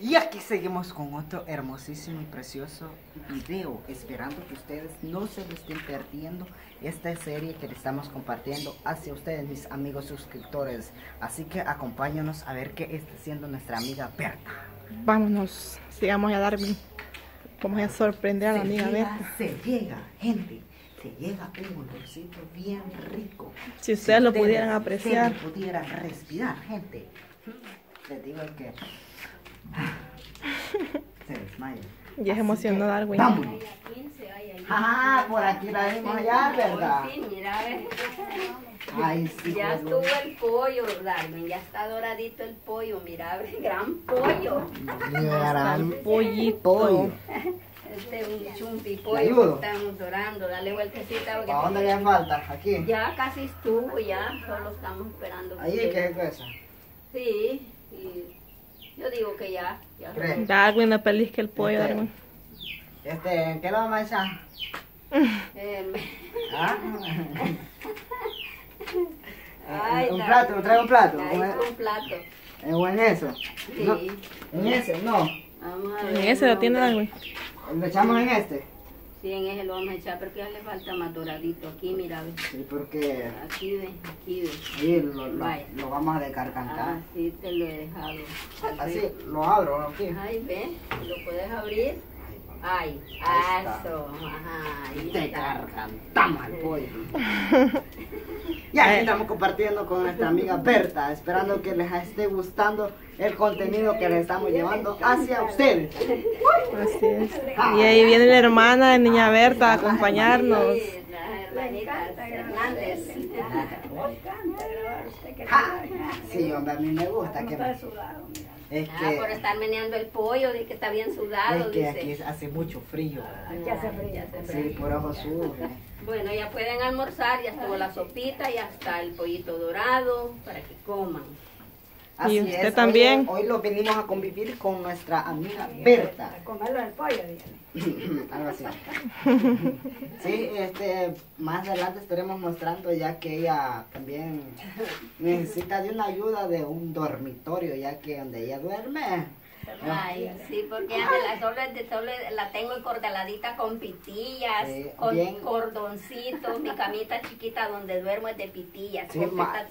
Y aquí seguimos con otro hermosísimo y precioso video, esperando que ustedes no se lo estén perdiendo esta serie que le estamos compartiendo hacia ustedes, mis amigos suscriptores. Así que acompáñanos a ver qué está haciendo nuestra amiga Berta. Vámonos, sigamos a Darwin. Vamos a sorprender a la amiga Berta. Se llega, gente. Se llega un olorcito bien rico. Si ustedes lo pudieran apreciar. Si pudieran respirar, gente. Les digo que... se desmaya. Ya se emocionó Darwin. Vámonos. Ah, por aquí la vimos allá, ¿verdad? Sí, mira, a ver. Ay, sí, ya estuvo el pollo, Darwin. Ya está doradito el pollo. Mira, a ver, gran pollo. Gran pollito. Este es un chumpipollo que estamos dorando. Dale vueltecita. ¿A dónde le falta? Aquí. Ya casi estuvo, ya. Solo estamos esperando. Ahí es que es gruesa. Sí, y... yo digo que ya, ya. Darwin, la pellizca que el pollo, Darwin. ¿Qué lo vamos a echar? ¿Ah? Ay, un plato, trae un plato. Un plato. ¿O en eso? Sí. No, en ese, no. Vamos a ver, en ese lo tiene Darwin. ¿Lo echamos en este? Sí, en ese lo vamos a echar, porque ya le falta más doradito. Aquí, mira, ve. Sí, porque... aquí, ve, aquí, ve. Sí, lo vamos a descarcantar. Ah, sí, te lo he dejado. Así, lo abro aquí. Ay, ve, lo puedes abrir. Ay, eso, ajá. Y te cargantamos al pollo. Ya estamos compartiendo con nuestra amiga Berta, esperando que les esté gustando el contenido que les estamos llevando hacia ustedes. Así es. Y ahí viene la hermana de niña Berta a acompañarnos. Sí, hombre, a mí me gusta que... es que, ah, por estar meneando el pollo, dice que está bien sudado. Es que dice, aquí hace mucho frío. Ah, ya se frío, ya se frío. Sí, por abajo sube. Bueno, ya pueden almorzar, ya estuvo la sopita, ya está el pollito dorado, para que coman. Así y usted es, también. Hoy lo venimos a convivir con nuestra amiga Berta. A comerlo el pollo, dígame. Algo así. Sí, más adelante estaremos mostrando, ya que ella también necesita de una ayuda de un dormitorio, ya que donde ella duerme. Ay, sí, porque la tengo encordeladita con pitillas, sí, con cordoncitos, mi camita chiquita donde duermo es de pitillas, sí,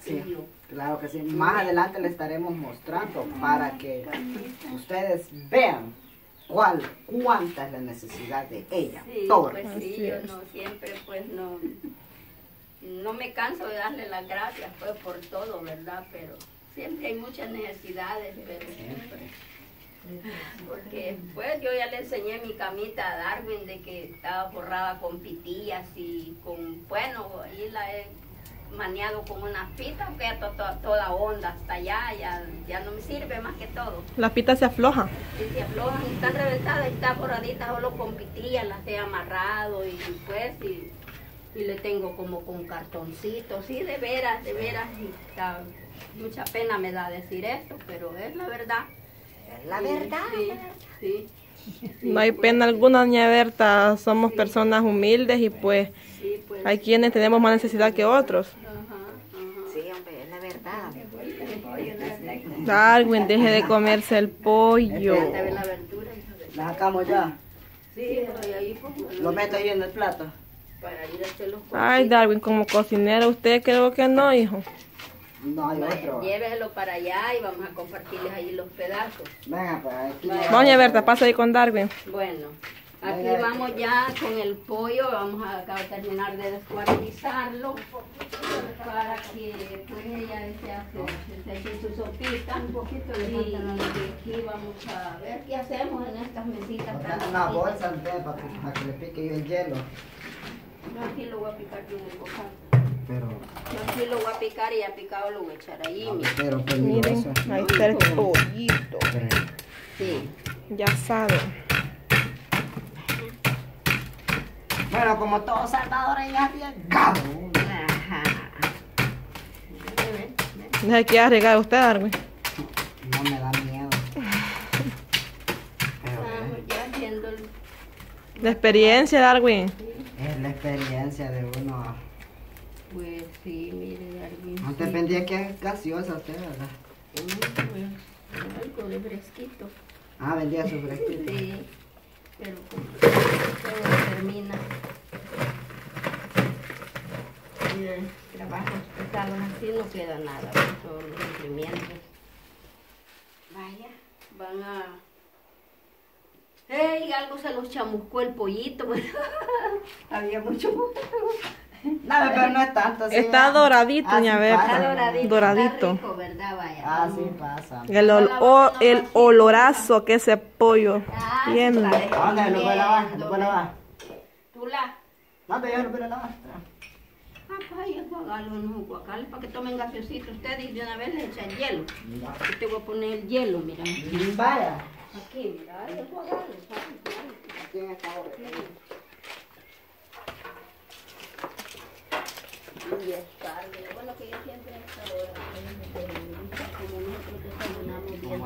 sí, claro que sí, más adelante le estaremos mostrando para que ustedes vean cuánta es la necesidad de ella. Sí, pues sí, yo no, siempre pues no me canso de darle las gracias pues por todo, ¿verdad? Pero siempre hay muchas necesidades, pero siempre. Porque pues yo ya le enseñé mi camita a Darwin de que estaba forrada con pitillas y con, bueno, ahí la he maneado con unas pitas que ya toda onda hasta allá, ya no me sirve más que todo. Las pitas se aflojan. Sí, se aflojan y están reventadas y están forraditas solo con pitillas, las he amarrado y pues y le tengo como con cartoncitos, sí, de veras, y está, mucha pena me da decir esto, pero es la verdad. La verdad, sí, la verdad. Sí, sí, no hay pues, pena alguna, doña Berta. Somos personas humildes y pues, sí, pues hay quienes tenemos más necesidad que otros. Sí, hombre, es la verdad. Darwin, deje de comerse el pollo. La sacamos ya. Sí, lo meto ahí en el plato. Ay, Darwin, como cocinero, usted creo que no, hijo. No, lléveselo para allá y vamos a compartirles ahí los pedazos. Venga, para aquí. Doña Berta, pasa ahí con Darwin. Bueno, aquí vamos ya con el pollo. Vamos a terminar de descuartizarlo para que pues ella se hace su sopita. Un poquito de aquí vamos a ver qué hacemos en estas mesitas. Una bolsa para que le pique yo el hielo. No, aquí lo voy a picar con un bocado. Pero... yo sí lo voy a picar y ya picado lo voy a echar ahí. No, pero miren, ahí está el pollito. Sí. Ya saben. Bueno, como todo salvadoreño bien cabo. Ajá. No se quiere arriesgar usted, Darwin. No me da miedo. Estamos ya haciendo la experiencia, Darwin. Es la experiencia de uno. Pues sí, mire, Darwin. No te pendía que es gaseosa usted, ¿verdad? Algo de fresquito. Ah, vendía su frasquito. Sí, pero todo termina. Y de trabajos pesados así no queda nada, pues son los sufrimientos. Vaya, van a... ¡Ey! Algo se los chamuscó el pollito, bueno. Había mucho... Nada, pero no es tanto. Así está doradito, doña Berta. Está doradito. Doradito. Está rico, ¿verdad? Vaya. Así pasa. El olorazo que ese pollo tiene. Ándale, lo voy a lavar, lo voy a lavar. ¿Tú la? No, pero yo lo voy a lavar. Ah, pues ahí es guacarlo, no es guacarlo, para que tomen gaseosito ustedes y de una vez les echan hielo. Yo te voy a poner el hielo, mira. Vaya. Aquí, mira, ahí es guacarlo, ¿sabes? Aquí en esta hora. Y es tarde, bueno, que yo siempre a esta hora, como nosotros terminamos bien.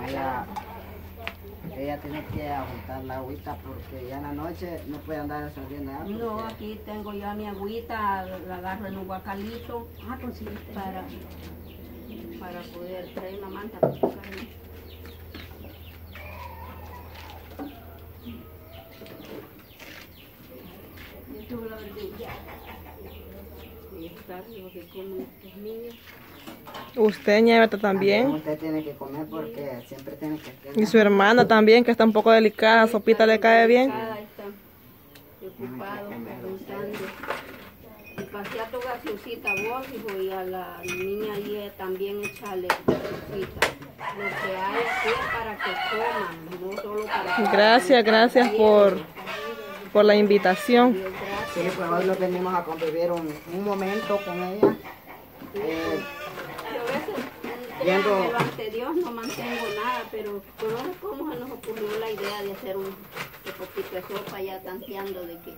Como ella tiene que ajustar la agüita porque ya en la noche no puede andar absorbiendo agua. No, aquí tengo ya mi agüita, la agarro en un guacalito. Ah, pues sí, para poder traer una manta para tocarme. Yo tengo la verdura. Usted, Ñeveta, también. Usted tiene que comer porque siempre tiene que comer. Y su hermana también, que está un poco delicada. Sopita le cae bien. Está preocupado, pensando. Y pasé a tu gaseosita vos, hijo, y a la niña ahí también echarle gaseosita. Lo que hay aquí es para que coman, no solo para que... Gracias, gracias por la invitación. Sí, pues hoy nos venimos a convivir un momento con ella. Pero ante Dios no mantengo nada, pero por ahora cómo se nos ocurrió la idea de hacer un poquito de sopa ya tanteando de que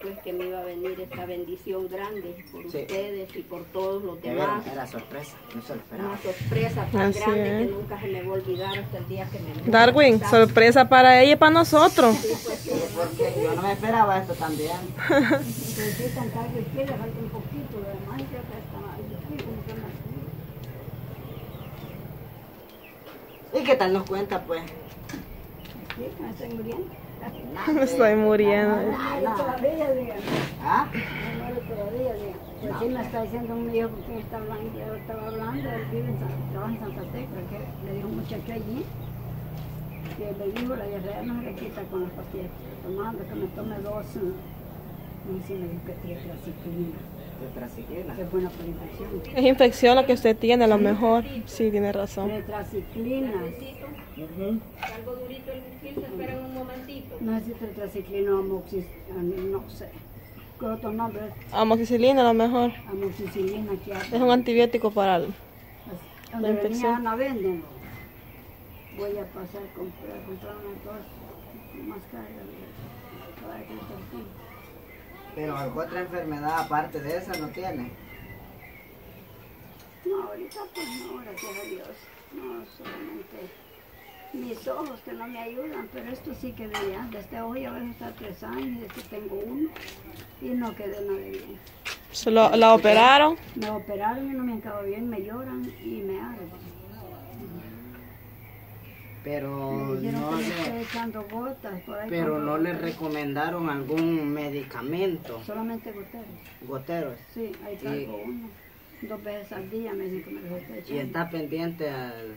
pues que me iba a venir esta bendición grande por ustedes y por todos los demás. Era sorpresa, no se lo esperaba. Una sorpresa tan grande que nunca se me va a olvidar hasta el día que me muero. Darwin, sorpresa para ella y para nosotros. Sí, pues sí, porque yo no me esperaba esto también. Entonces tan tarde que le falta un poquito, además yo que estaba aquí como que más. ¿Y qué tal nos cuenta pues? Aquí me estoy muriendo. Me estoy muriendo. ¿Ah? No. Sí me está diciendo un viejo que estaba hablando, él vive en Santa Tecla, que le dijo un muchacho allí, que le dijo la diarrea no se le quita con las pastillas, tomando que me tome dos, no sé, me dijo que tiene tetraciquilina. Tetraciquilina. Que es buena para la infección. Es infección la que usted tiene, a lo mejor. Sí, tiene razón. Tetraciquilina. Algo durito el mucil, se esperan un momentito. No sé si tetraciclina o amoxicilina, no sé. ¿Qué otro nombre? Amoxicilina a lo mejor. Amoxicilina, ¿qué hace? Es un antibiótico para la infección. La venden. Voy a pasar a comprar una cosa más cara. Pero otra enfermedad aparte de esa no tiene. No, ahorita pues no, gracias a Dios. No, solamente... mis ojos que no me ayudan, pero esto sí que veía. Desde hoy a veces está 3 años, desde que tengo uno y no quedé nada bien. ¿La operaron? Me operaron y no me acabó bien, me lloran y me arden. Pero no le recomendaron algún medicamento. Solamente goteros. ¿Goteros? Sí, ahí traigo uno. 2 veces al día me dicen que me los estoy echando. ¿Y está pendiente al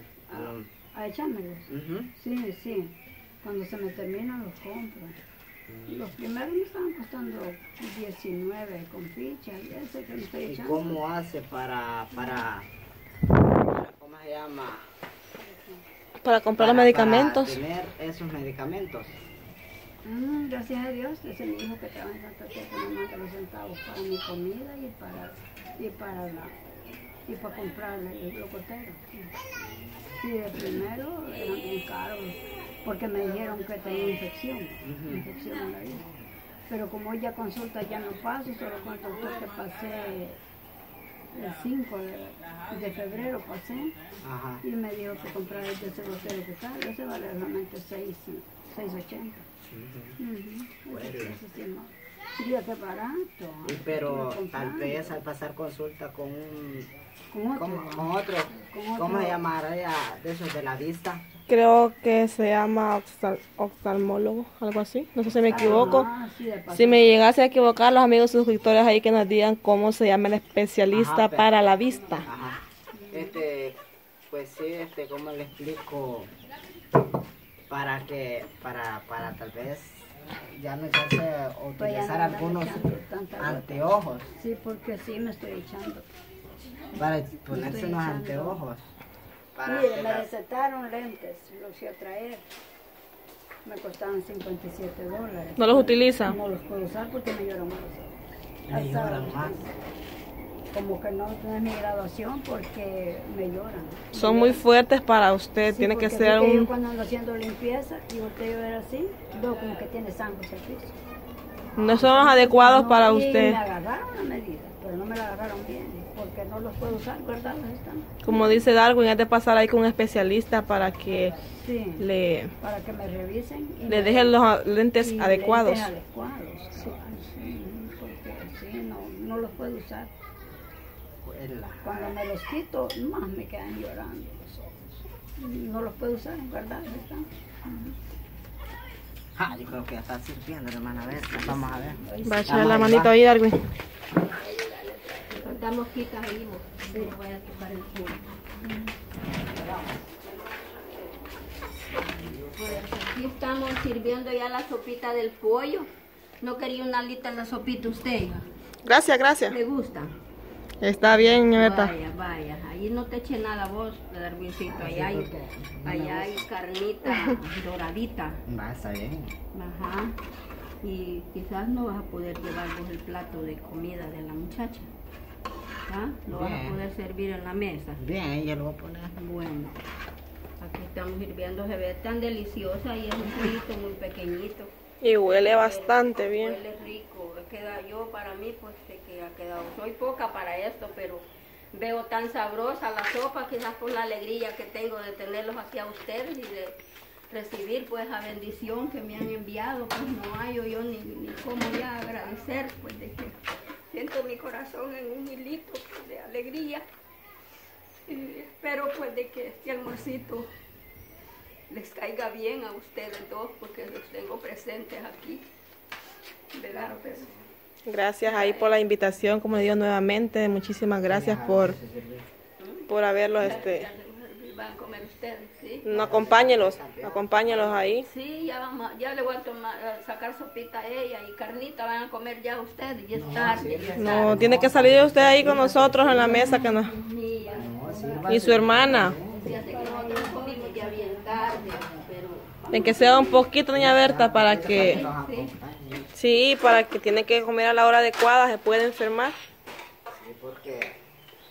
a echármelos? Sí, sí. Cuando se me terminan los compro. Los primeros me estaban costando 19 con fichas. Ese que me estoy echando. ¿Y cómo hace para cómo se llama? Para comprar los medicamentos. Para tener esos medicamentos. Gracias a Dios, es el mismo que trabaja en Santa Tecla, que me manda los centavos para mi comida y para comprar el cotero. Sí, de primero era muy caro, porque me dijeron que tenía infección en la vida. Pero como ya consulta ya no paso, solo con el doctor que pasé el 5 de febrero pasé. Ajá. Y me dijo que comprara ese botero que tal, ese vale realmente 6.80. Sería que barato. Pero tal vez al pasar consulta con otro, ¿cómo se llamaría de esos de la vista? creo que se llama oftalmólogo, algo así, no sé si me equivoco. Si me llegase a equivocar, los amigos suscriptores ahí que nos digan cómo se llama el especialista para la vista. Ajá. Pues sí, ¿cómo le explico? Para tal vez ya no necesite utilizar no algunos anteojos. Sí, porque sí me estoy echando. Para ponerse unos anteojos. Mire, sí, me recetaron lentes, los fui a traer. Me costaban $57. ¿No los utiliza? No los puedo usar porque me lloran más. Me lloran más. Como que no es mi graduación porque me lloran. Son muy fuertes para usted, sí, tiene que ser un... Yo cuando ando haciendo limpieza y usted yo era así, veo como que tiene sangre aquí. No son los adecuados para usted. Me agarraron la medida, pero no me la agarraron bien, porque no los puedo usar, ¿verdad? Como dice Darwin, es de pasar ahí con un especialista para que sí, le... Para que me revisen. Y le dejen los lentes adecuados. Lentes adecuados, sí, porque sí, no los puedo usar. Cuando me los quito, más me quedan llorando los ojos. No los puedo usar, ¿verdad? Ah, yo creo que ya está sirviendo, hermana. A ver, vamos a ver. Va a echar la manita ahí, Darwin. Las mosquitas ahí, voy a tocar el culo. Pues aquí estamos sirviendo ya la sopita del pollo. ¿No quería una alita en la sopita usted? Gracias, gracias. ¿Le gusta? Está bien, nieta. Vaya, vaya. Ahí no te eche nada vos, Darwincito. Allá hay carnita doradita. Va, está bien. Ajá. Y quizás no vas a poder llevar vos el plato de comida de la muchacha. ¿Ah? Lo bien. Vas a poder servir en la mesa. Bien, ya lo voy a poner. Bueno. Aquí estamos sirviendo. Se ve tan deliciosa y es un frito muy pequeñito. Y huele bastante bien. Huele rico. Queda yo para mí, pues que ha quedado. Soy poca para esto, pero veo tan sabrosa la sopa, quizás por la alegría que tengo de tenerlos aquí a ustedes y de recibir pues la bendición que me han enviado. Pues no hay yo ni cómo ya agradecer, pues de que siento mi corazón en un hilito pues, de alegría. Y espero pues de que este almuercito les caiga bien a ustedes dos, porque los tengo presentes aquí, ¿verdad? Gracias ahí por la invitación, como le digo nuevamente, muchísimas gracias por haberlos, Van a comer ustedes, ¿sí? No, acompáñelos ahí. Sí, ya le voy a sacar sopita a ella y carnita, van a comer ya ustedes, ya es tarde. No, tiene que salir usted ahí con nosotros en la mesa, que no. Y su hermana. En que sea un poquito, doña Berta, para que... Sí, para que tiene que comer a la hora adecuada, se puede enfermar. Sí, porque...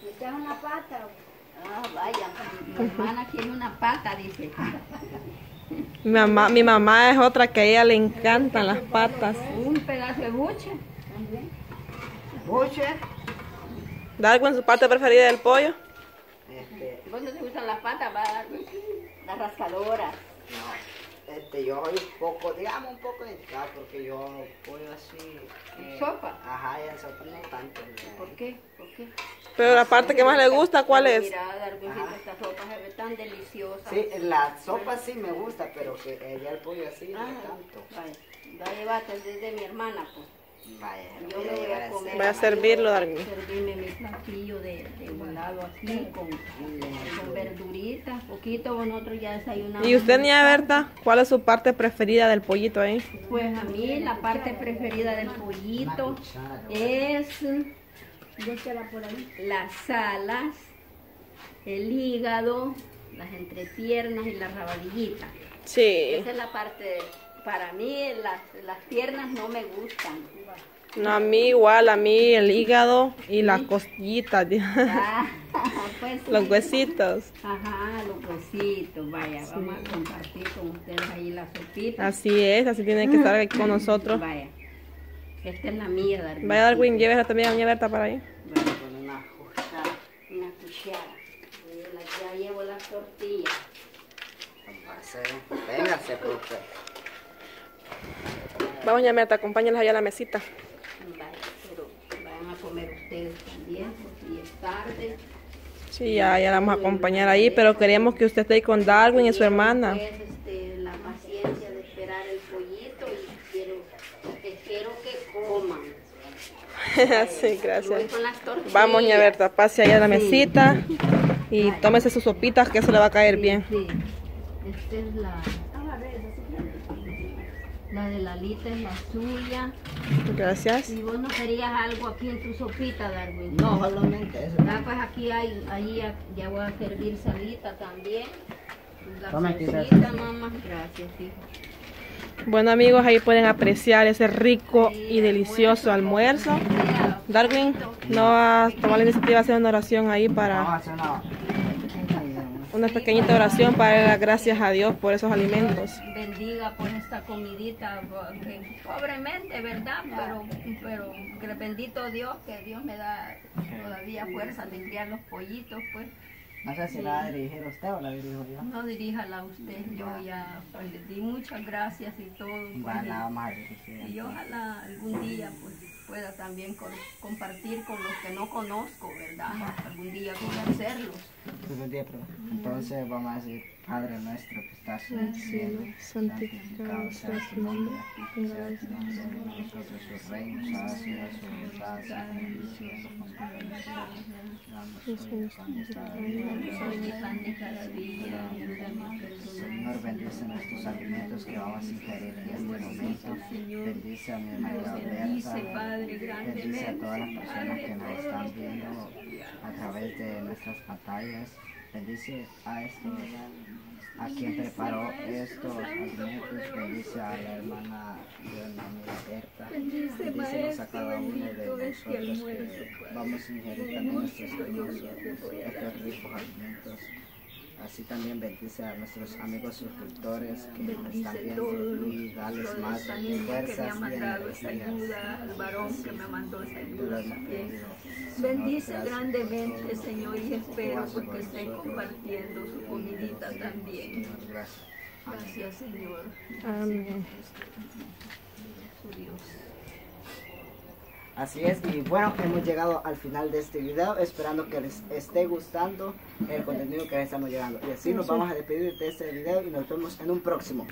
¿Usted es una pata? Ah, vaya, mi hermana tiene una pata, dice. Mi mamá es otra que a ella le encantan las patas. Un pedazo de buche. ¿Buche? ¿Darwin, su parte preferida del pollo? ¿Vos no te gustan las patas, Darwin? Las rascadoras. No, yo soy un poco, digamos un poco delicado, porque yo puedo así... ¿Sopa? Ajá, y en sopa no tanto. ¿Por qué? ¿Por qué? Pero la parte que más le gusta, ¿cuál es? Mira, Darwincito, esta sopa se ve tan deliciosa. Sí, la sopa sí me gusta, pero que ya el pollo así no tanto. Vaya, vaya, va a atender de mi hermana, pues. Vaya, yo me voy a comer. Voy a servirlo, Darwin. Voy a servirme mi platillo de volado aquí con verduritas, poquito, nosotros ya desayunamos. ¿Y usted, niña Berta, cuál es su parte preferida del pollito ahí? Pues a mí la parte preferida del pollito es las alas, el hígado, las entrepiernas y las rabadillitas. Sí. Esa es la parte... Para mí las piernas no me gustan. No, a mí igual, a mí el hígado y sí, las costillitas. Ah, pues sí. Los huesitos. Ajá, los huesitos, vaya, sí. Vamos a compartir con ustedes ahí la sopita. Así es, así tienen que estar aquí con nosotros. Vaya, esta es la mía, Darwin. Vaya, Darwin, llévela también a doña Berta para ahí. Bueno, con una cuchara. Ya llevo las tortillas. Véngase, profe. Vamos, doña Berta, acompáñenlas allá a la mesita. Vaya, pero van a comer ustedes también, porque es tarde. Sí, ya la vamos a acompañar ahí, pero queremos que usted esté ahí con Darwin y su hermana. La paciencia de esperar el pollito y quiero que coman. Sí, gracias. Vamos, doña Berta, pase allá a la mesita y tómese sus sopitas que eso le va a caer bien. Sí. Esta es la de la alita, es la suya. Gracias. ¿Y vos no querías algo aquí en tu sopita, Darwin? No, solamente eso. Ah, pues aquí hay, ahí ya voy a servir salita también. La salsita, mamá. Gracias, hijo. Bueno, amigos, ahí pueden apreciar ese rico y delicioso almuerzo. Darwin, ¿no vas a tomar la iniciativa de hacer una oración ahí para... Una pequeñita oración para dar las gracias a Dios por esos alimentos. Bendiga por esta comidita, que pobremente, ¿verdad? Pero bendito Dios, que Dios me da todavía fuerza de criar los pollitos, pues. No sé si la dirigiera usted o la dirijo yo. No, diríjala usted, yo ya pues, le di muchas gracias y todo. Pues, y ojalá algún día pues, pueda también compartir con los que no conozco, ¿verdad? Algún día conocerlos. Entonces vamos a decir, Padre nuestro que estás en el cielo, santificado sea tu nombre, venga a nosotros tu reino, hágase tu voluntad en el cielo como en la tierra. Señor, bendice nuestros alimentos que vamos a ingerir en este momento. Bendice a mi hermana Berta, bendice a todas las personas que nos están viendo a través de nuestras pantallas. Bendice a quien preparó estos alimentos, bendice a la hermana Berta, bendícenos a cada uno de nosotros que vamos a ingerir también estos ricos alimentos. Así también bendice a nuestros amigos suscriptores que nos están viendo y dales más fuerzas y energía al varón que me mandó esa ayuda. Bendice grandemente, Señor, y espero porque estén compartiendo su comidita también. Gracias, Señor. Amén. Así es, y bueno, hemos llegado al final de este video, esperando que les esté gustando el contenido que les estamos llegando. Y así nos vamos a despedir de este video y nos vemos en un próximo.